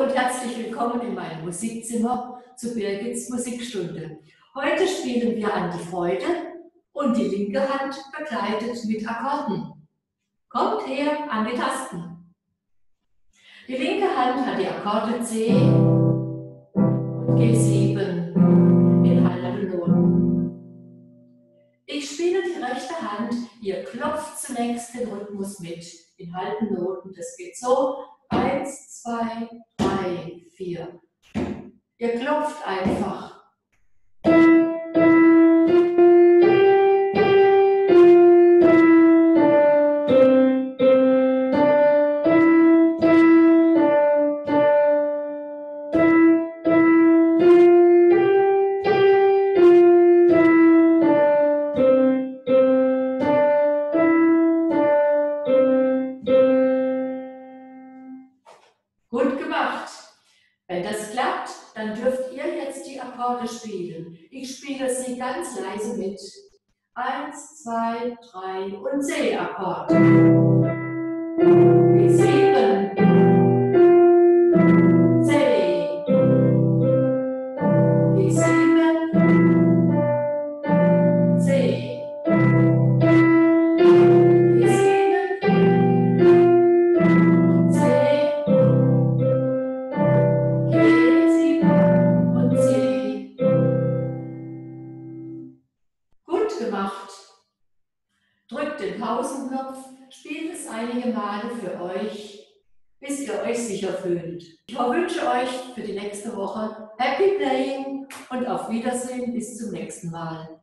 Hallo und herzlich willkommen in meinem Musikzimmer zu Birgits Musikstunde. Heute spielen wir An die Freude und die linke Hand begleitet mit Akkorden. Kommt her an die Tasten. Die linke Hand hat die Akkorde C und G7 in halben Noten. Ich spiele die rechte Hand, ihr klopft zunächst den Rhythmus mit in halben Noten. Das geht so. 1, 2, 3, 4. Ihr klopft einfach. Gut gemacht! Wenn das klappt, dann dürft ihr jetzt die Akkorde spielen. Ich spiele sie ganz leise mit. 1, 2, 3 und C-Akkord. G7. C. G7. C. Gemacht. Drückt den Pausenknopf, spielt es einige Male für euch, bis ihr euch sicher fühlt. Ich wünsche euch für die nächste Woche Happy Playing und auf Wiedersehen bis zum nächsten Mal.